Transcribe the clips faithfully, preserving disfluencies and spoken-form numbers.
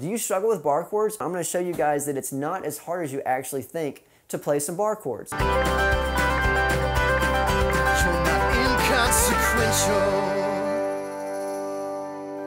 Do you struggle with bar chords? I'm going to show you guys that it's not as hard as you actually think to play some bar chords. You're not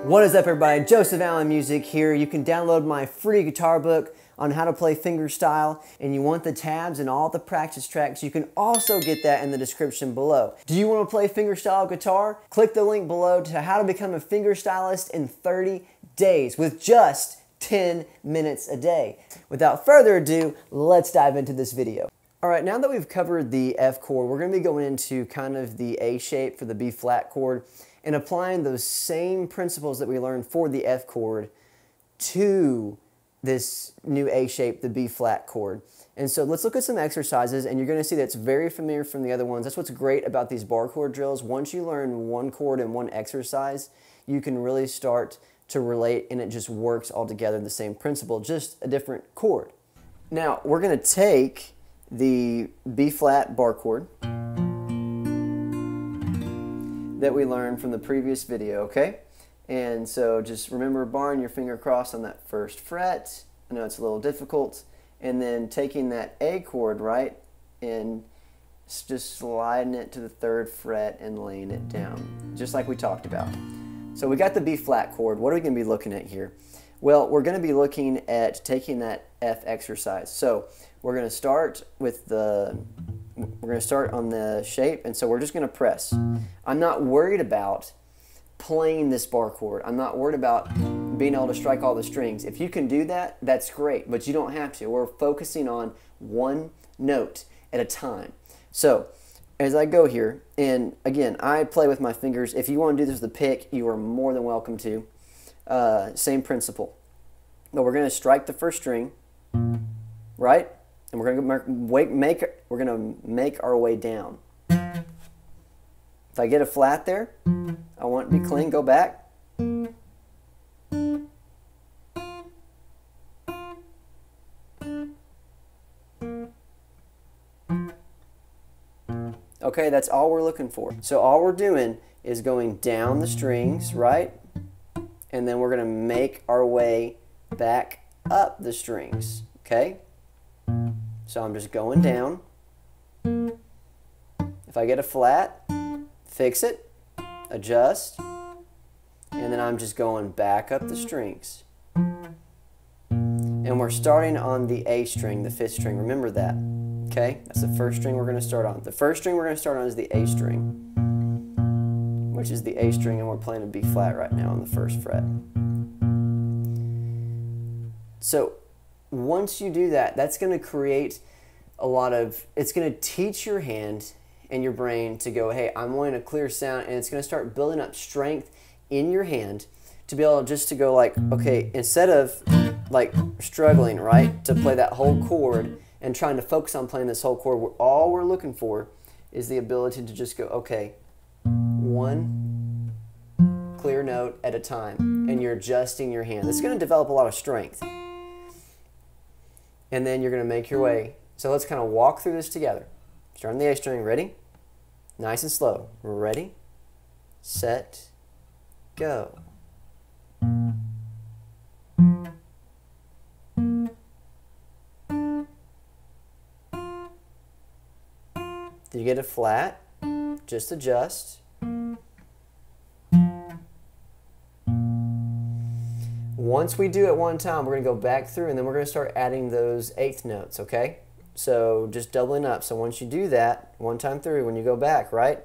What is up, everybody? Joseph Allen Music here. You can download my free guitar book on how to play fingerstyle, and you want the tabs and all the practice tracks. You can also get that in the description below. Do you want to play fingerstyle guitar? Click the link below to how to become a fingerstylist in thirty days with just ten minutes a day. Without further ado, let's dive into this video. All right, now that we've covered the F chord, we're going to be going into kind of the A shape for the B flat chord, and applying those same principles that we learned for the F chord to this new A shape, the B flat chord. And so let's look at some exercises, and you're gonna see that's very familiar from the other ones. That's what's great about these bar chord drills. Once you learn one chord and one exercise, you can really start to relate, and it just works all together, the same principle, just a different chord. Now, we're gonna take the B flat bar chord that we learned from the previous video, okay? And so just remember barring your finger crossed on that first fret. I know it's a little difficult. And then taking that A chord, right? And just sliding it to the third fret and laying it down, just like we talked about. So we got the B flat chord. What are we gonna be looking at here? Well, we're gonna be looking at taking that F exercise. So we're gonna start with the We're going to start on the shape, and so we're just going to press. I'm not worried about playing this bar chord. I'm not worried about being able to strike all the strings. If you can do that, that's great, but you don't have to. We're focusing on one note at a time. So as I go here, and again, I play with my fingers. If you want to do this with a pick, you are more than welcome to. Uh, same principle. But we're going to strike the first string, right? And we're gonna make we're gonna make our way down. If I get a flat there, I want it to be clean. Go back. Okay, that's all we're looking for. So all we're doing is going down the strings, right? And then we're gonna make our way back up the strings. Okay. So I'm just going down. If I get a flat, fix it, adjust, and then I'm just going back up the strings. And we're starting on the A string, the fifth string. Remember that, okay? That's the first string we're going to start on. The first string we're going to start on is the A string, which is the A string, and we're playing a B flat right now on the first fret. So once you do that, that's going to create a lot of, it's going to teach your hand and your brain to go, hey, I'm wanting a clear sound, and it's going to start building up strength in your hand to be able just to go like, okay, instead of like struggling, right, to play that whole chord and trying to focus on playing this whole chord, all we're looking for is the ability to just go, okay, one clear note at a time, and you're adjusting your hand. It's going to develop a lot of strength. And then you're going to make your way. So let's kind of walk through this together. Start on the A string. Ready? Nice and slow. Ready, set, go. Did you get a flat? Just adjust. Once we do it one time, we're going to go back through, and then we're going to start adding those eighth notes, okay? So just doubling up. So once you do that, one time through, when you go back, right,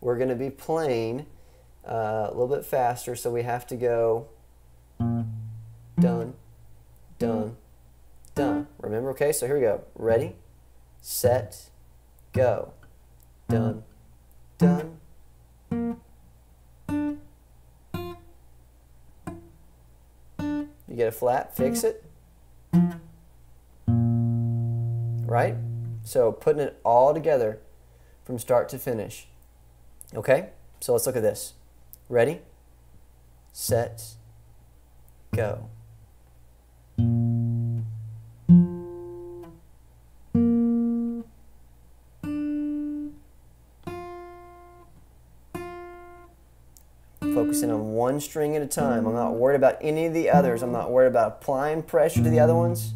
we're going to be playing uh, a little bit faster, so we have to go dun, dun, dun. Remember, okay? So here we go. Ready, set, go. Dun, dun. You get a flat, fix it, right? So putting it all together from start to finish, okay? So let's look at this. Ready, set, go. Focusing on one one string at a time. I'm not worried about any of the others. I'm not worried about applying pressure to the other ones.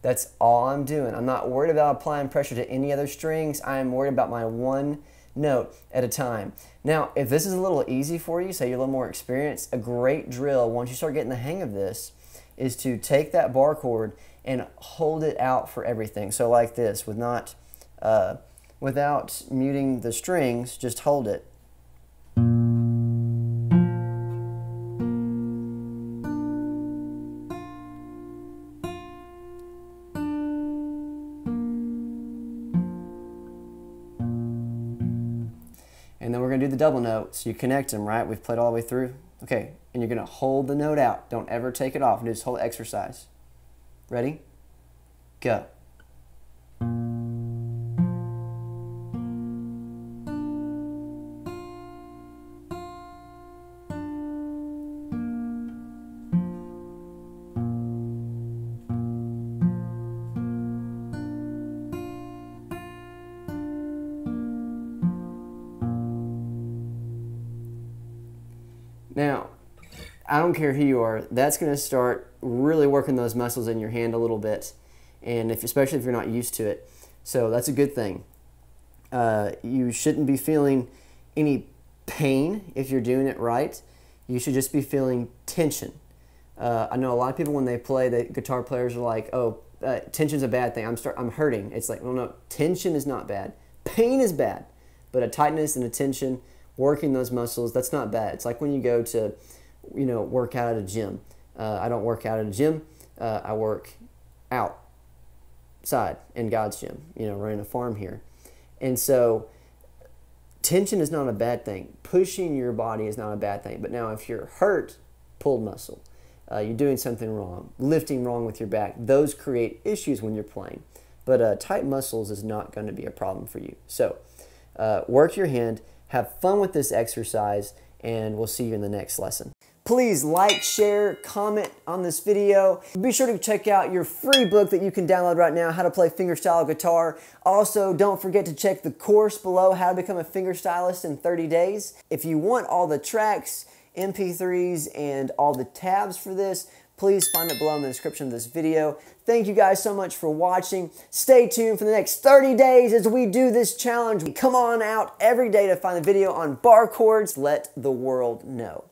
That's all I'm doing. I'm not worried about applying pressure to any other strings. I am worried about my one note at a time. Now, if this is a little easy for you, so you're a little more experienced, a great drill, once you start getting the hang of this, is to take that bar chord and hold it out for everything. So like this, with not, uh, without muting the strings, just hold it. And then we're going to do the double note. So you connect them, right? We've played all the way through. Okay, and you're going to hold the note out. Don't ever take it off. Do this whole exercise. Ready? Go. Now, I don't care who you are, that's going to start really working those muscles in your hand a little bit, and if, especially if you're not used to it. So that's a good thing. Uh, you shouldn't be feeling any pain if you're doing it right. You should just be feeling tension. Uh, I know a lot of people when they play, the guitar players are like, oh, uh, tension's a bad thing. I'm, start, I'm hurting. It's like, no, no, tension is not bad. Pain is bad, but a tightness and a tension, working those muscles, that's not bad. It's like when you go to, you know, work out at a gym. Uh, I don't work out at a gym. Uh, I work outside in God's gym, you know, running a farm here. And so tension is not a bad thing. Pushing your body is not a bad thing. But now if you're hurt, pulled muscle, uh, you're doing something wrong, lifting wrong with your back, those create issues when you're playing. But uh, tight muscles is not going to be a problem for you. So uh, work your hand. Have fun with this exercise, and we'll see you in the next lesson. Please like, share, comment on this video. Be sure to check out your free book that you can download right now, How to Play Fingerstyle Guitar. Also, don't forget to check the course below, How to Become a Fingerstylist in thirty days. If you want all the tracks, M P threes, and all the tabs for this, please find it below in the description of this video. Thank you guys so much for watching. Stay tuned for the next thirty days as we do this challenge. Come on out every day to find the video on bar chords. Let the world know.